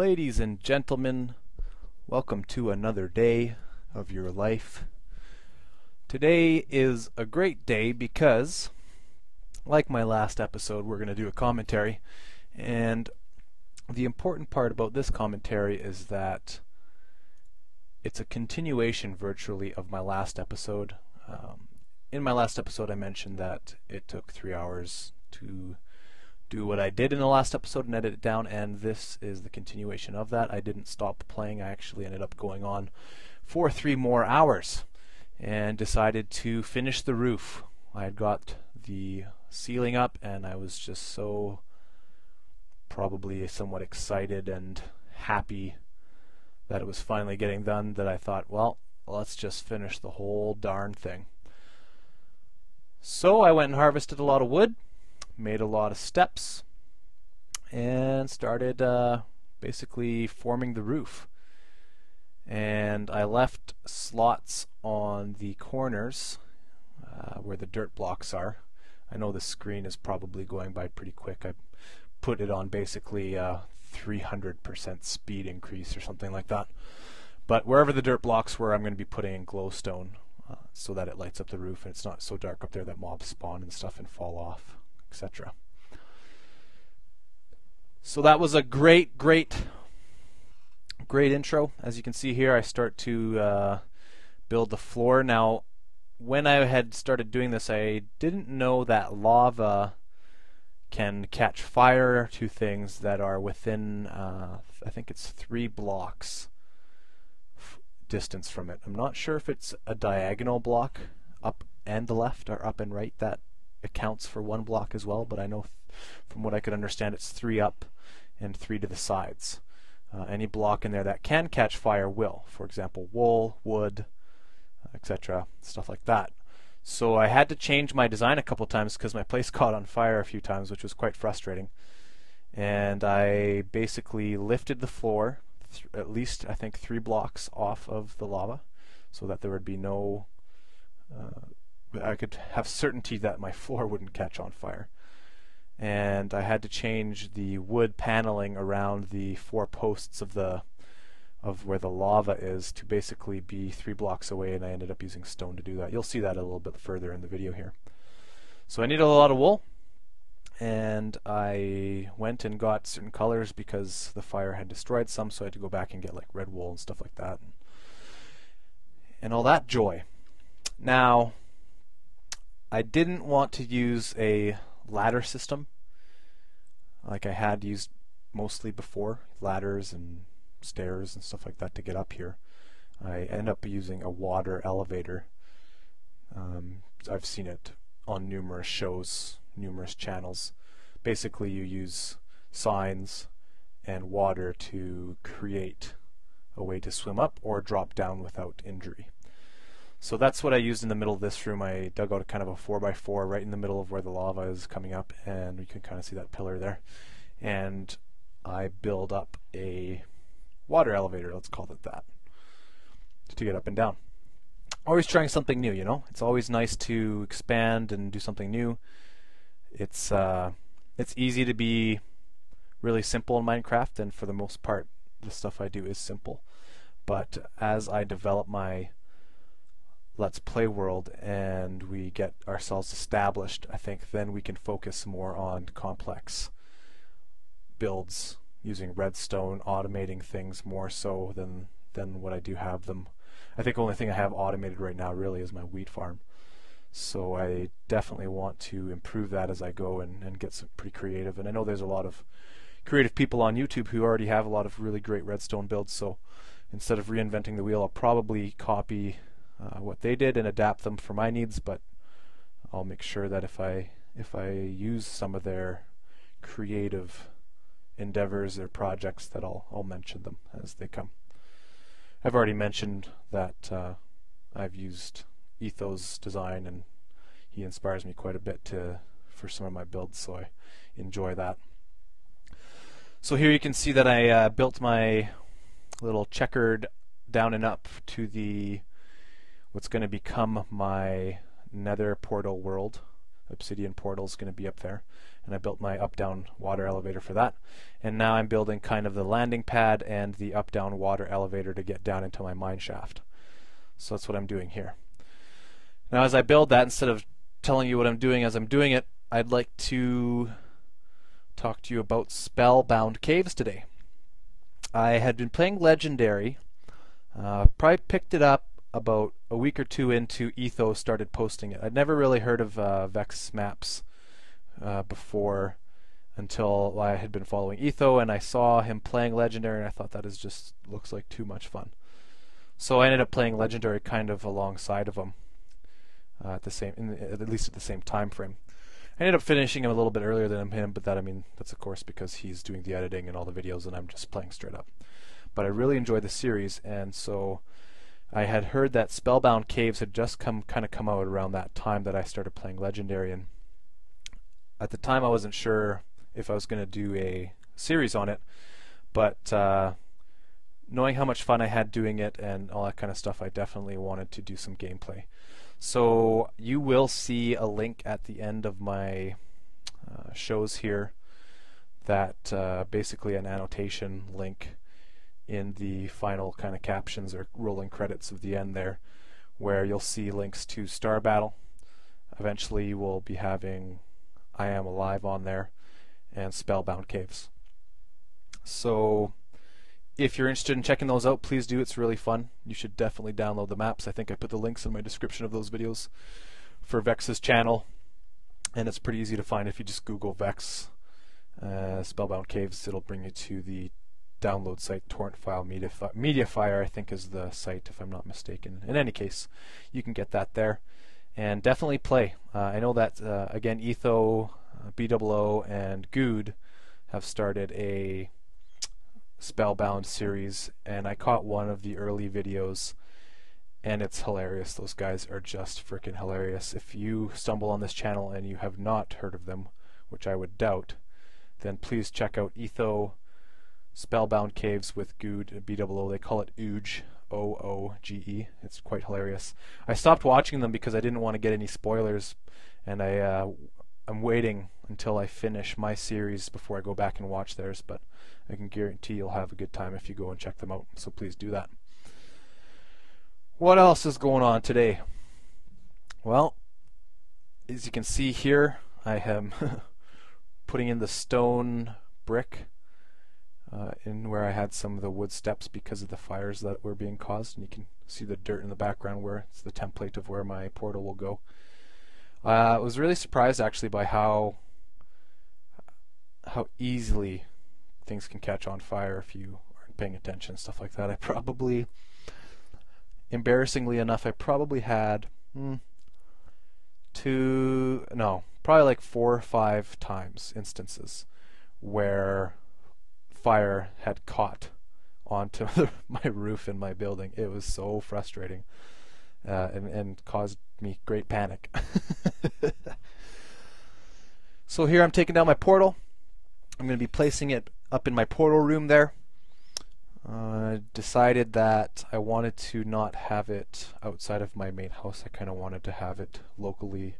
Ladies and gentlemen, welcome to another day of your life. Today is a great day because, like my last episode, we're going to do a commentary. And the important part about this commentary is that it's a continuation virtually of my last episode. In my last episode I mentioned that it took 3 hours to do what I did in the last episode and edit it down, and this is the continuation of that. I didn't stop playing. I actually ended up going on for 3 more hours and decided to finish the roof. I had got the ceiling up and I was just so probably somewhat excited and happy that it was finally getting done that I thought, well, let's just finish the whole darn thing. So I went and harvested a lot of wood, made a lot of steps, and started basically forming the roof. And I left slots on the corners where the dirt blocks are. I know the screen is probably going by pretty quick. I put it on basically 300% speed increase or something like that. But wherever the dirt blocks were, I'm going to be putting in glowstone so that it lights up the roof and it's not so dark up there that mobs spawn and stuff and fall off, etc. So that was a great intro. As you can see here, I start to build the floor. Now, when I had started doing this, I didn't know that lava can catch fire to things that are within, I think it's 3 blocks distance from it. I'm not sure if it's a diagonal block up and left or up and right that accounts for 1 block as well, but I know from what I could understand it's 3 up and 3 to the sides. Any block in there that can catch fire will. For example, wool, wood, etc., stuff like that. So I had to change my design a couple times because my place caught on fire a few times, which was quite frustrating. And I basically lifted the floor at least, I think, 3 blocks off of the lava so that there would be no... I could have certainty that my floor wouldn't catch on fire. And I had to change the wood paneling around the 4 posts of where the lava is to basically be 3 blocks away, and I ended up using stone to do that. You'll see that a little bit further in the video here. So I needed a lot of wool, and I went and got certain colors because the fire had destroyed some, so I had to go back and get like red wool and stuff like that and all that joy. Now, I didn't want to use a ladder system like I had used mostly before, ladders and stairs and stuff like that to get up here. I end up using a water elevator. I've seen it on numerous shows, numerous channels. Basically you use signs and water to create a way to swim up or drop down without injury. So that's what I used in the middle of this room. I dug out a kind of a 4x4 right in the middle of where the lava is coming up, and you can kind of see that pillar there. And I build up a water elevator, let's call it that, to get up and down. Always trying something new, you know? It's always nice to expand and do something new. It's easy to be really simple in Minecraft, and for the most part the stuff I do is simple. But as I develop my Let's Play world and we get ourselves established, I think then we can focus more on complex builds, using redstone, automating things more so than what I do have them. I think the only thing I have automated right now really is my wheat farm. So I definitely want to improve that as I go and get some pretty creative. And I know there's a lot of creative people on YouTube who already have a lot of really great redstone builds, so instead of reinventing the wheel, I'll probably copy what they did and adapt them for my needs, but I'll make sure that if I use some of their creative endeavors, their projects, that I'll mention them as they come. I've already mentioned that I've used Ethos Design, and he inspires me quite a bit for some of my builds, so I enjoy that. So here you can see that I built my little checkered down and up to the what's going to become my Nether portal world. Obsidian portal's going to be up there. And I built my up-down water elevator for that. And now I'm building kind of the landing pad and the up-down water elevator to get down into my mine shaft. So that's what I'm doing here. Now as I build that, instead of telling you what I'm doing as I'm doing it, I'd like to talk to you about Spellbound Caves today. I had been playing Legendary, probably picked it up about a week or two into Etho started posting it. I'd never really heard of Vex Maps before until I had been following Etho, and I saw him playing Legendary and I thought that is just looks like too much fun. So I ended up playing Legendary kind of alongside of him, at the same time frame. I ended up finishing him a little bit earlier than him, but that, I mean, that's of course because he's doing the editing and all the videos and I'm just playing straight up. But I really enjoy the series, and so I had heard that Spellbound Caves had just come out around that time that I started playing Legendary, and at the time I wasn't sure if I was going to do a series on it, but knowing how much fun I had doing it and all that kind of stuff, I definitely wanted to do some gameplay. So you will see a link at the end of my shows here that basically an annotation link in the final kind of captions or rolling credits of the end there, where you'll see links to Star Battle. Eventually we'll be having I Am Alive on there and Spellbound Caves. So if you're interested in checking those out, please do. It's really fun. You should definitely download the maps. I think I put the links in my description of those videos for Vex's channel, and it's pretty easy to find. If you just Google Vex Spellbound Caves, it'll bring you to the download site, torrent file, Mediafire I think is the site, if I'm not mistaken. In any case, you can get that there, and definitely play. I know that, again, Etho, BdoubleO, and Good have started a Spellbound series, and I caught one of the early videos and it's hilarious. Those guys are just freaking hilarious. If you stumble on this channel and you have not heard of them, which I would doubt, then please check out Etho, Spellbound Caves with Good and BdoubleO. They call it Ouge, O-O-G-E. It's quite hilarious. I stopped watching them because I didn't want to get any spoilers, and I'm waiting until I finish my series before I go back and watch theirs, but I can guarantee you'll have a good time if you go and check them out, so please do that. What else is going on today? Well, as you can see here, I am putting in the stone brick in where I had some of the wood steps because of the fires that were being caused, and you can see the dirt in the background where it's the template of where my portal will go. I was really surprised actually by how easily things can catch on fire if you aren't paying attention, stuff like that. I probably, embarrassingly enough, I probably had probably like 4 or 5 times instances where fire had caught onto my roof in my building. It was so frustrating and caused me great panic. So here I'm taking down my portal. I'm going to be placing it up in my portal room there. I decided that I wanted to not have it outside of my main house. I kind of wanted to have it locally,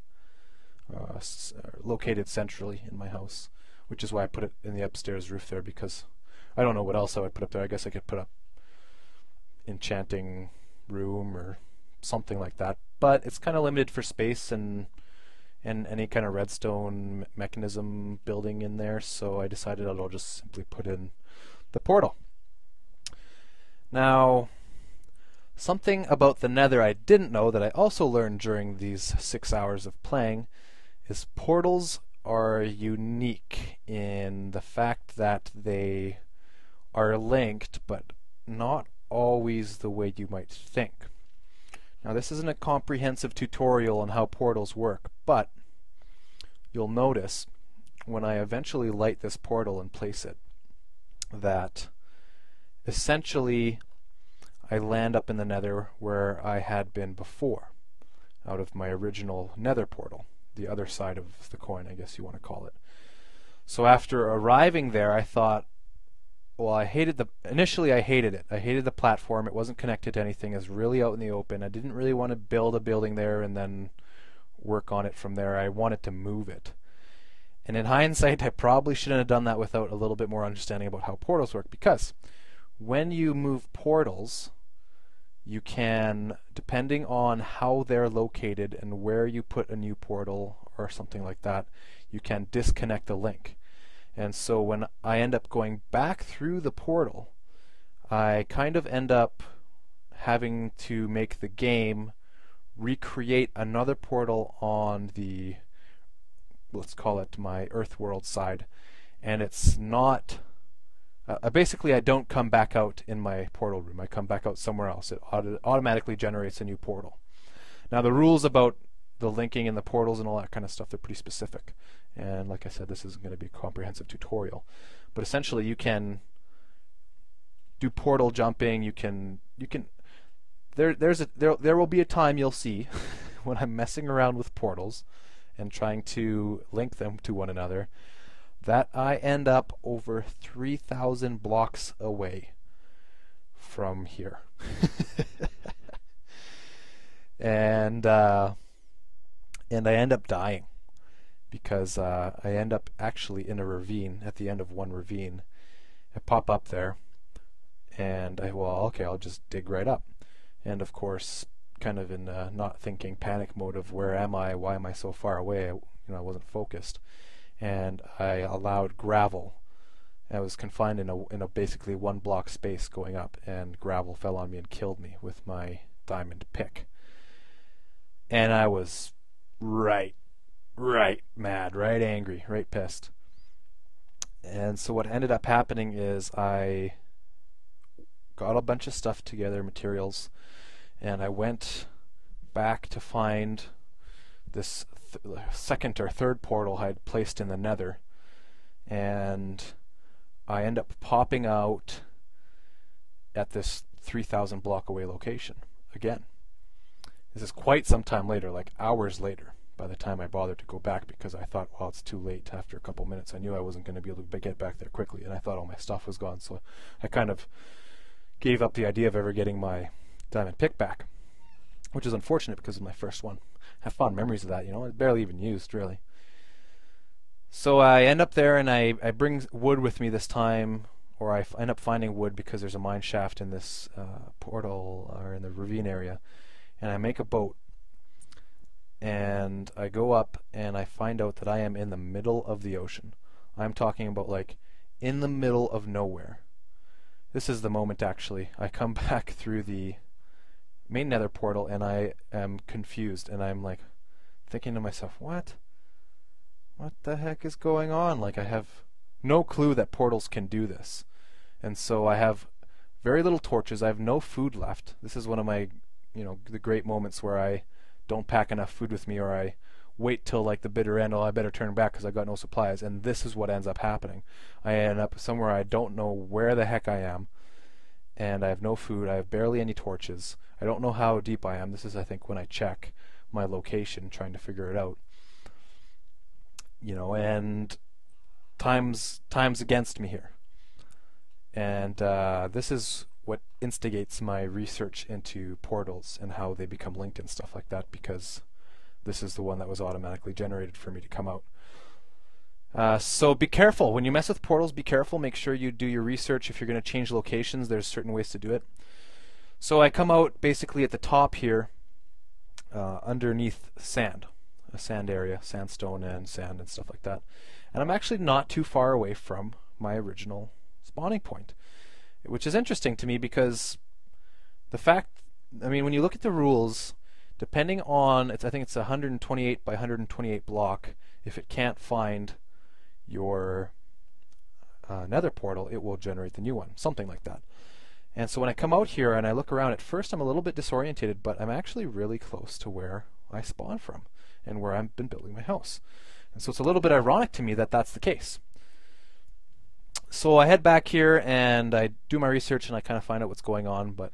located centrally in my house, which is why I put it in the upstairs roof there, because I don't know what else I would put up there. I guess I could put up enchanting room or something like that, but it's kind of limited for space and any kind of redstone mechanism building in there, so I decided I'll just simply put in the portal. Now, something about the Nether I didn't know that I also learned during these 6 hours of playing is portals are unique in the fact that they are linked, but not always the way you might think. Now, this isn't a comprehensive tutorial on how portals work, but you'll notice when I eventually light this portal and place it that essentially I land up in the Nether where I had been before, out of my original Nether portal, the other side of the coin, I guess you want to call it. So after arriving there, I thought, well, initially I hated it. I hated the platform. It wasn't connected to anything. It was really out in the open. I didn't really want to build a building there and then work on it from there. I wanted to move it. And in hindsight, I probably shouldn't have done that without a little bit more understanding about how portals work, because when you move portals, you can, depending on how they're located and where you put a new portal or something like that, you can disconnect the link. And so when I end up going back through the portal, I kind of end up having to make the game recreate another portal on the, let's call it my Earth world side, and it's not, basically I don't come back out in my portal room, I come back out somewhere else. It automatically generates a new portal. Now the rules about the linking and the portals and all that kind of stuff, they're pretty specific, and like I said, this isn't going to be a comprehensive tutorial, but essentially you can do portal jumping, you can there will be a time you'll see when I'm messing around with portals and trying to link them to one another, that I end up over 3,000 blocks away from here. And I end up dying, because I end up actually in a ravine, at the end of one ravine. I pop up there, and I'll just dig right up. And of course, kind of in not thinking, panic mode of where am I, why am I so far away, I wasn't focused, and I allowed gravel. I was confined in a basically one block space going up, and gravel fell on me and killed me with my diamond pick. And I was right mad, right angry, right pissed. And so what ended up happening is I got a bunch of stuff together, materials, and I went back to find this second or third portal I had placed in the Nether, and I end up popping out at this 3,000 block away location again. This is quite some time later, like hours later, by the time I bothered to go back, because I thought, well, it's too late. After a couple minutes I knew I wasn't going to be able to get back there quickly, and I thought all my stuff was gone, so I kind of gave up the idea of ever getting my diamond pick back, which is unfortunate because it was my first one. I have fond memories of that, it's barely even used, really. So I end up there, and I bring wood with me this time, or I end up finding wood because there's a mine shaft in this portal, or in the ravine area, and I make a boat, and I go up, and I find out that I am in the middle of the ocean. I'm talking about, like, in the middle of nowhere. This is the moment, actually. I come back through the main Nether portal, and I am confused, and I'm like thinking to myself, what the heck is going on? Like, I have no clue that portals can do this. And so I have very little torches, I have no food left. This is one of my, the great moments where I don't pack enough food with me, or I wait till like the bitter end, I better turn back because I've got no supplies, and this is what ends up happening. I end up somewhere I don't know where the heck I am, and I have no food, I have barely any torches, I don't know how deep I am. This is, I think, when I check my location, trying to figure it out. And time's against me here. And this is what instigates my research into portals and how they become linked and stuff like that, because this is the one that was automatically generated for me to come out. So be careful. When you mess with portals, be careful. Make sure you do your research. If you're going to change locations, there's certain ways to do it. So I come out basically at the top here, underneath sand, a sand area, sandstone and sand and stuff like that. And I'm actually not too far away from my original spawning point, which is interesting to me because the fact, when you look at the rules, depending on, I think it's 128 by 128 block, if it can't find your Nether portal, it will generate the new one, something like that. And so when I come out here and I look around, at first I'm a little bit disoriented, but I'm actually really close to where I spawn from and where I've been building my house. And so it's a little bit ironic to me that that's the case. So I head back here and I do my research and I kind of find out what's going on, but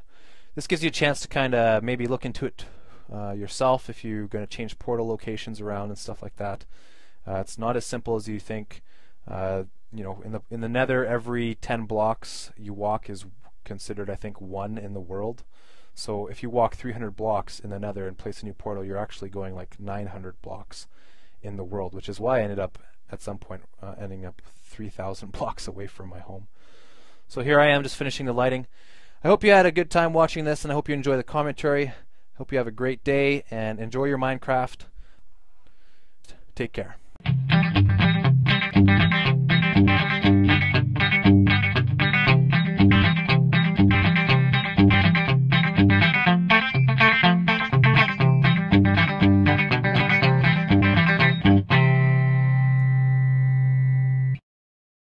this gives you a chance to kind of maybe look into it yourself if you're going to change portal locations around and stuff like that. It's not as simple as you think. In the Nether, every 10 blocks you walk is considered, I think, one in the world. So if you walk 300 blocks in the Nether and place a new portal, you're actually going like 900 blocks in the world, which is why I ended up at some point ending up 3,000 blocks away from my home. So here I am just finishing the lighting. I hope you had a good time watching this, and I hope you enjoy the commentary. Hope you have a great day and enjoy your Minecraft. Take care.